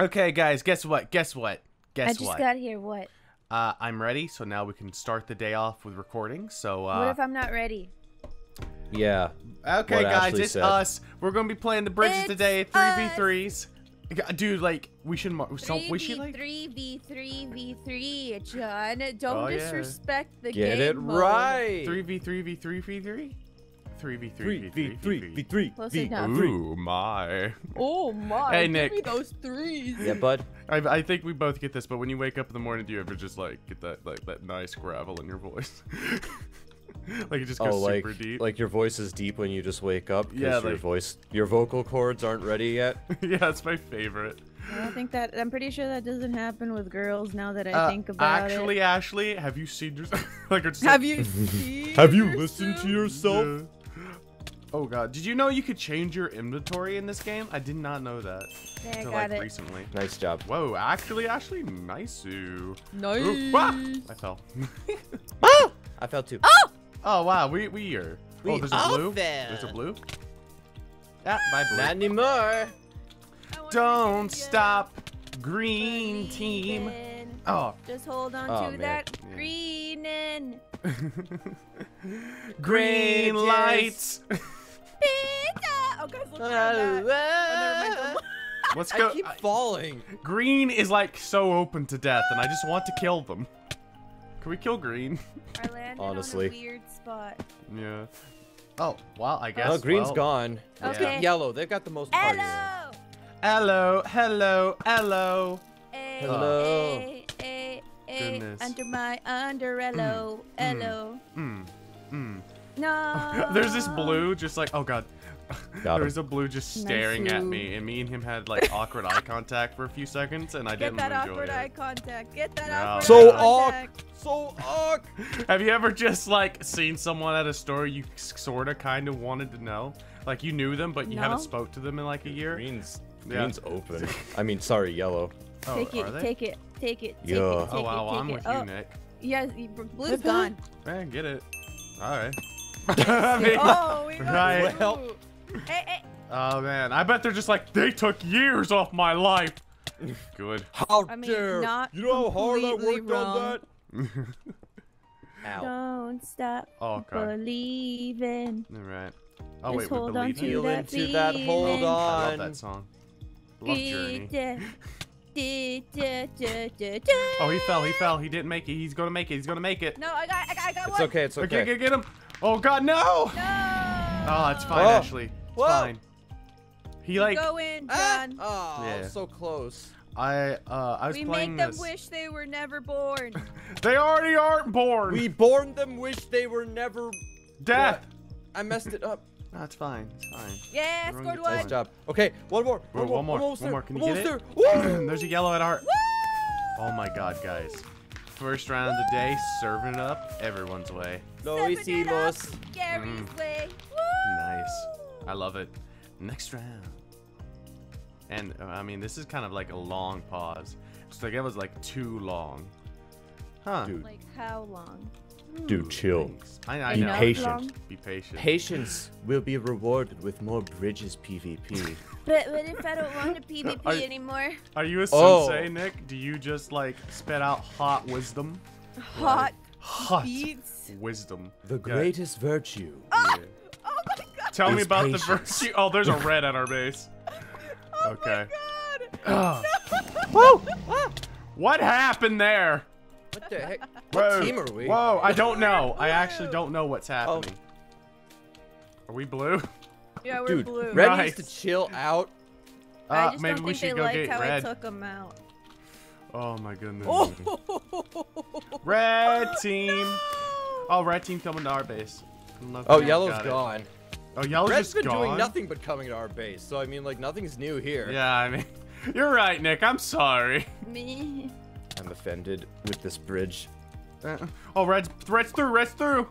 Okay, guys, guess what? Guess what? Guess what? I just got here. What? I'm ready, so now we can start the day off with recording. So, what if I'm not ready? Yeah. Okay, guys, it's us. We're gonna be playing the bridges today. 3v3s. Dude, like, we should 3v3v3, John. Don't disrespect the game. Get it right. 3v3v3v3. 3v3v3v3. Ooh my. Oh my. Hey Nick. Give me those threes. Yeah, bud. I think we both get this, but when you wake up in the morning, do you ever just like get that nice gravel in your voice? Like it just goes super deep. Like your voice is deep when you just wake up because your vocal cords aren't ready yet. Yeah, that's my favorite. I don't think that I'm pretty sure that doesn't happen with girls now that I think about it. Ashlie, have you seen yourself? Have you listened to yourself? Yeah. Oh god, did you know you could change your inventory in this game? I did not know that until like recently. Nice job. Whoa, actually, Ashlie, nice. Ooh, ah! I fell. Ah! I fell too. Oh! Oh wow, we are. Oh, there's a blue. There's a blue. Ah, bye blue. Not anymore. Don't stop, green team. Oh. Just hold on to that greenin'. Green lights. Oh, guys, look at that. Let's go. I keep falling. Green is like so open to death, and I just want to kill them. Can we kill green? I landed on a weird spot. Yeah. Oh, well, I guess. Oh, green's gone. Okay. Yeah. Yellow. They've got the most parties. Hello. Hello. Hello. Hello. Goodness. Under my umbrella. Hello. No. There's this blue just like, oh god. There's a blue just staring at me, and me and him had like awkward eye contact for a few seconds, and I didn't enjoy it. Get that awkward eye contact. Get that awkward eye contact. So awkward. Have you ever just like seen someone at a store you sorta kinda wanted to know? Like you knew them, but you haven't spoke to them in like a year? Green's open. I mean, sorry, yellow. Oh, take it. Oh wow, I'm with you, Nick. Yeah, blue's gone. Man, get it. All right. I mean, we got blue. Hey. Oh man, I bet they're just like they took years off my life. Good. How dare you know how hard I worked on that? Ow. Don't stop believing. All right. Oh wait, we believe into that. Hold on. I love that song. Love Journey. Oh, he fell. He didn't make it. He's gonna make it. He's gonna make it. No, I got one. It's okay. It's okay. Get him. Oh god, no! No! Oh, it's fine, Ashlie. It's fine. He like. Go in, John. Ah! Oh, yeah. So close. I was playing this. We make them wish they were never born. They already aren't born. We born them wish they were never. Death. What? I messed it up. No, it's fine. It's fine. Yeah, scored one. Nice job. Okay, one more. One more. Can you get it? There's a yellow at our. Oh my god, guys. First round of the day, serving up everyone's way. Loisimos. Gary's way. Woo! Nice. I love it. Next round. And I mean, this is kind of like a long pause. It's like it was like too long. Huh? Dude. Like how long? Dude, chill. I know. Be patient. Be patient. Patience will be rewarded with more bridges PvP. But if I don't want to PvP anymore? Are you a sensei, Nick? Do you just like spit out hot wisdom? Hot beats. Wisdom. The greatest virtue. Oh, oh my god. Tell me about the virtue. Oh, there's a red at our base. Oh okay. My god. Oh. No. What happened there? What the heck? What team are we? Whoa, I don't know. I actually don't know what's happening. Oh. Are we blue? Yeah, we're blue. Red needs to chill out. I just maybe we should go get how red. I took him out. Oh my goodness. Red team. No! Oh, red team coming to our base. Oh, yellow's gone. Oh, yellow's just gone. Red's been doing nothing but coming to our base. So I mean, like nothing's new here. Yeah, I mean, you're right, Nick. I'm sorry. Me. I'm offended with this bridge. Oh, red's through.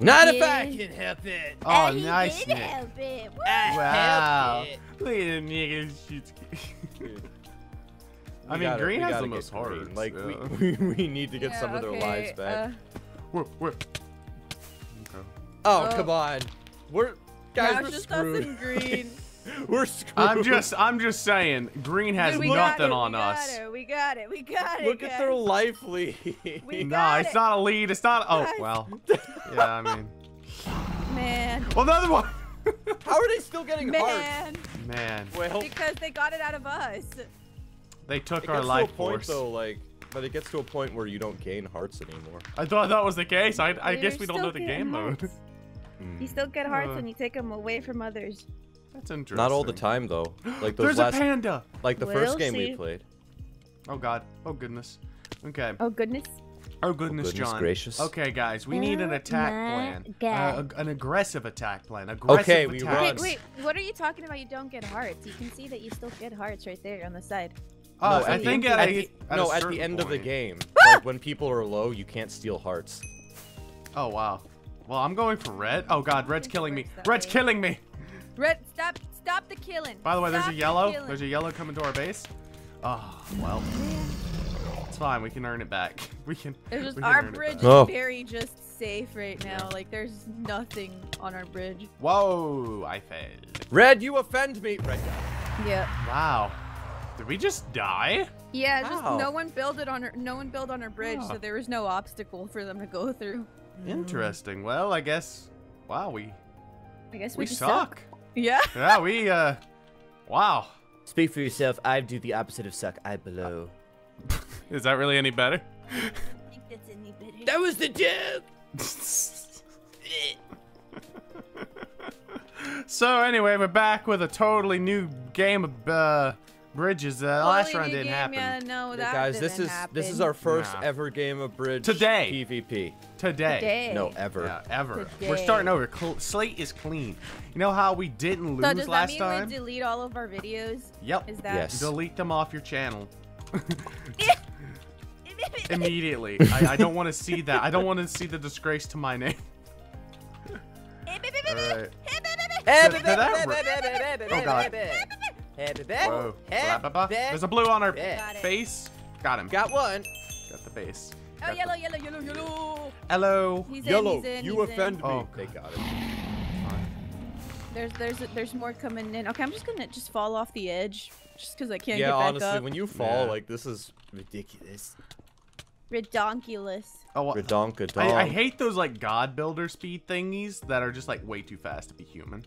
Not if I can help it. Oh, nice, Nick. Help it. Wow. Look at him, nigga. I mean, green has the most heart. Like, we need to get some of their lives back. We're. Okay. Oh, come on. We're guys. We're just screwed. Us in green. We're screwed. I'm just saying, green has nothing on us. We got it. We got it. Look at their life lead. No, it's not a lead. It's not. Oh well. Yeah, I mean. Man. Another one. How are they still getting hearts? Man. Well, because they got it out of us. They took our life force. Though, like, but it gets to a point where you don't gain hearts anymore. I thought that was the case. I guess we don't know the game mode. You still get hearts when you take them away from others. That's interesting. Not all the time though. Like those last, a panda. Like the first game we played. Oh god. Oh goodness. Okay. Oh goodness. Oh goodness, John. Gracious. Okay, guys, we need an attack plan. An aggressive attack plan. Aggressive attack. Wait, wait. What are you talking about? You don't get hearts. You can see that you still get hearts right there on the side. Oh, no, I think at the end of the game, like when people are low, you can't steal hearts. Oh wow. Well, I'm going for red. Oh god, red's killing me. Red's killing me. Red, stop the killing. By the way, there's a yellow. There's a yellow coming to our base. Oh, well. It's fine. We can earn it back. We can. Our bridge is very just safe right now. Like, there's nothing on our bridge. Whoa, I failed. Red, you offend me. Red died. Yep. Wow. Did we just die? Yeah, just no one built on our bridge, so there was no obstacle for them to go through. Interesting. Well, I guess, wow, we just suck. Yeah. Yeah, we, wow. Speak for yourself. I do the opposite of suck. I blow. Is that really any better? I don't think that's any better. That was the joke. So anyway, we're back with a totally new game of bridges. The last round didn't happen. Yeah, no, that guys, this is our first ever game of bridge PvP. Today. No, ever. Yeah, ever. Today. We're starting over. Slate is clean. You know how we didn't lose last time? We delete all of our videos? Yep. Is that? Yes. Delete them off your channel. Immediately. I don't want to see that. I don't want to see the disgrace to my name. All right. Oh, God. Whoa. There's a blue on our face. Got him. Got one. Got the base. Oh, yellow. Hello. He's in, you offend me. Oh, they got it. Fine. There's more coming in. Okay, I'm just gonna fall off the edge, just cause I can't get back honestly, up. Yeah, honestly, when you fall, like this is ridiculous. Redonkulous. Oh, I hate those like God builder speed thingies that are just like way too fast to be human.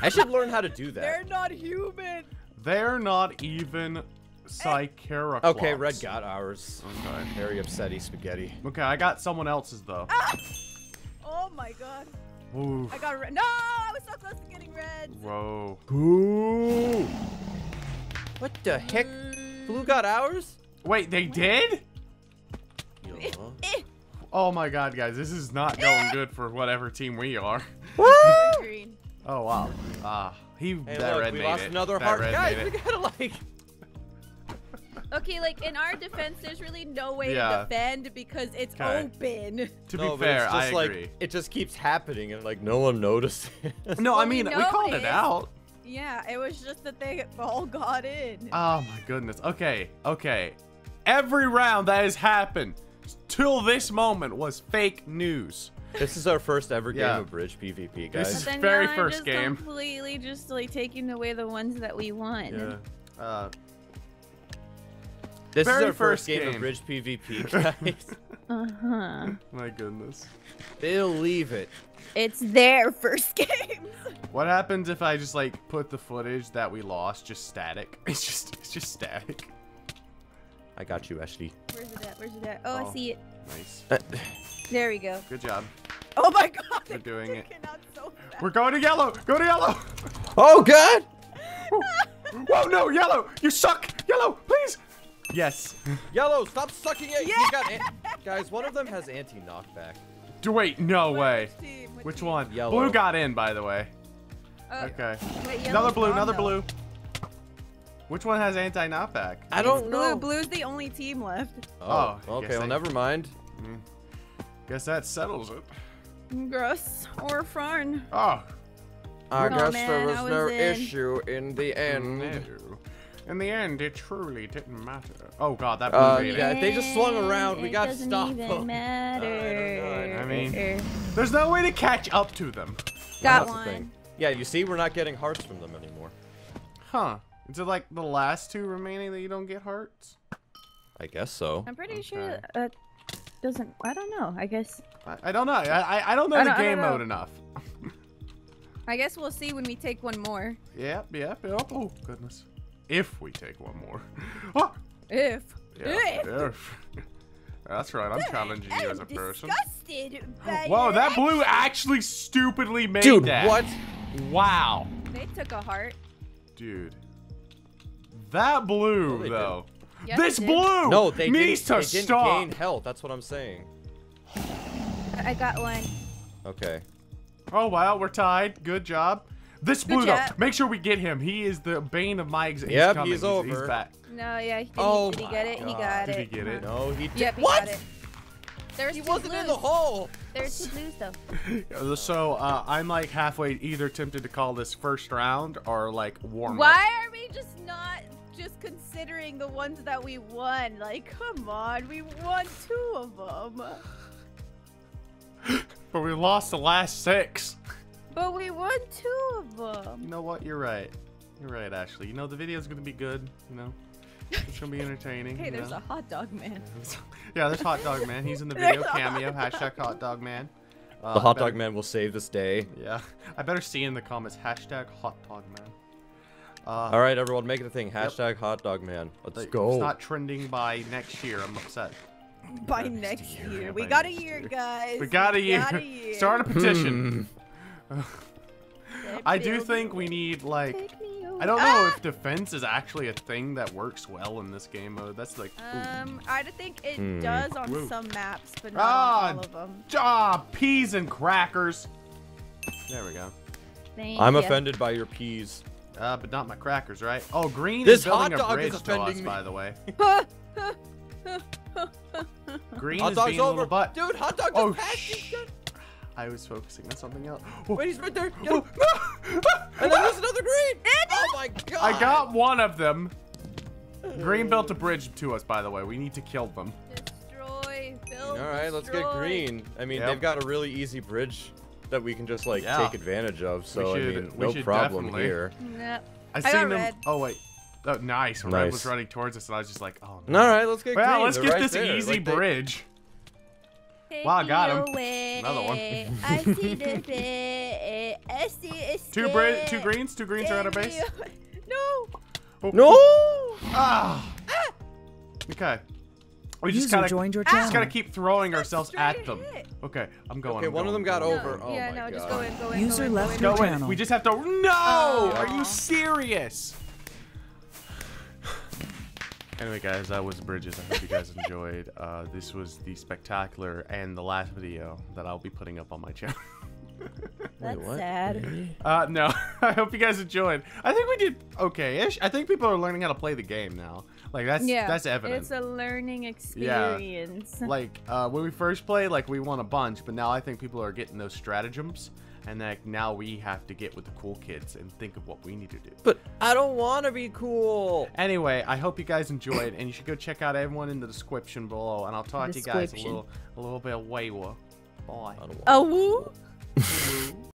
I should learn how to do that. They're not human. They're not even. Psychera. Okay, Red got ours. Okay. Very upsetty spaghetti. Okay, I got someone else's though. Ah! Oh my god. Oof. I got red. No, I was so close to getting red. Whoa. Ooh. What the heck? Blue got ours? Wait, they did? Oh my god, guys, this is not going good for whatever team we are. Woo! Green. Oh wow. Hey, look, we lost another heart, guys. We gotta like. Okay, like in our defense, there's really no way to defend because it's open. To be fair, I agree. Like, it just keps happening and like no one notices. No, well, I mean we called it out. Yeah, it was just that they all got in. Oh my goodness. Okay, okay. Every round that has happened till this moment was fake news. This is our first ever game of bridge PvP, guys. This is the very first game. Completely just like taking away the ones that we won. Yeah. This is our first game of bridge PvP, guys. Uh-huh. My goodness. They'll leave it. It's their first game. What happens if I just like put the footage that we lost just static? It's just static. I got you, Ashlie. Where's it at? Where's it at? Oh, I see it. Nice. There we go. Good job. Oh my god. We're doing it. So we're going to yellow. Go to yellow. Oh god. Whoa, no, yellow. You suck. Yellow, please. Yes. Yellow, stop sucking it. Yeah. You got it. Guys, one of them has anti-knockback. Wait, no way. Which one? Yellow. Blue got in, by the way. Okay. Wait, another blue. Which one has anti-knockback? I don't know. Blue's the only team left. Oh, okay. Well, never mind. Guess that settles it. Gross or fun. Oh. I guess there was no issue in the end. In the end, it truly didn't matter. Oh god, that blue made it. They just swung around. We got to stop them. It doesn't even matter. I mean, there's no way to catch up to them. Got one. Yeah, you see, we're not getting hearts from them anymore. Huh. Is it like the last two remaining that you don't get hearts? I guess so. I'm pretty sure that doesn't... I don't know. I guess... I don't know. I don't know the game mode enough. I guess we'll see when we take one more. Yep, yep, yep. Oh, goodness. If we take one more. Oh! If. Yeah, if. That's right. I'm challenging you as a person. Disgusted by whoa, that action. Blue actually stupidly made dude, that. Dude, what? Wow. They took a heart. Dude. That blue, no, though. Yes, this blue no, they needs didn't, to they didn't stop. Gain health. That's what I'm saying. I got one. Okay. Oh, wow. We're tied. Good job. This blue, though. Make sure we get him. He is the bane of my existence. Yep, he's over. He's back. No, yeah. Did he get it? God. He got it. Did he get it? No, he did. Yep, he what? Got it. He wasn't blues. In the hole. There's two blues, though. So, I'm like halfway either tempted to call this first round or like warm-up. Why are we just not just considering the ones that we won? Like, come on. We won 2 of them. But we lost the last 6. But we won 2 of them. You know what? You're right. You're right, Ashlie. You know, the video's going to be good, you know. It's gonna be entertaining. Hey, there's a hot dog man. Yeah, there's hot dog man. He's in the video cameo. Hashtag hot dog man. The hot dog man will save this day. Yeah, I better see in the comments hashtag hot dog man. All right, everyone, make it a thing. Hashtag hot dog man. Let's go. It's not trending by next year. I'm upset. By next year, we got a year, guys. We got a year. Start a petition. I do think we need like. I don't know if defense is actually a thing that works well in this game mode. That's like, ooh. I think it does on some maps, but not on all of them. Peas and crackers. There we go. Thank I'm you. Offended by your peas, but not my crackers, right? Oh, green this is building hot dog a bridge is to us, me. By the way. Green hot is dog's being over. A little butt. Dude, hot dog oh, I was focusing on something else. Wait, he's right there. No. And then there's another green. Oh my god. I got one of them. Green built a bridge to us, by the way. We need to kill them. Destroy, build, all right, let's get green. I mean, they've got a really easy bridge that we can just like take advantage of. So I mean, no problem here. Nah. I seen them. Red. Oh wait. Oh, nice. Red was running towards us, and I was just like, oh no. All right, let's get green. Well, let's get this easy bridge. Wow, I got him. Away. Another one. I see the bit. I see it. Two greens. Two greens are at our base. No. Oh. No. Ah. Okay. We just gotta, keep throwing ourselves at them. Okay, I'm going. Okay, one of them got over. Oh yeah, no, just go in, go in. User left your channel. We just have to. No. Are you serious? Anyway, guys, that was Bridges. I hope you guys enjoyed. This was the spectacular and the last video that I'll be putting up on my channel. That's wait, what? Sad. No, I hope you guys enjoyed. I think we did okay-ish. I think people are learning how to play the game now. Like, that's evident. It's a learning experience. Yeah. Like, when we first played, like, we won a bunch. But now I think people are getting those stratagems. And like now we have to get with the cool kids and think of what we need to do. But I don't want to be cool. Anyway, I hope you guys enjoyed, and you should go check out everyone in the description below. And I'll talk to you guys a little bit later. Bye. Oh.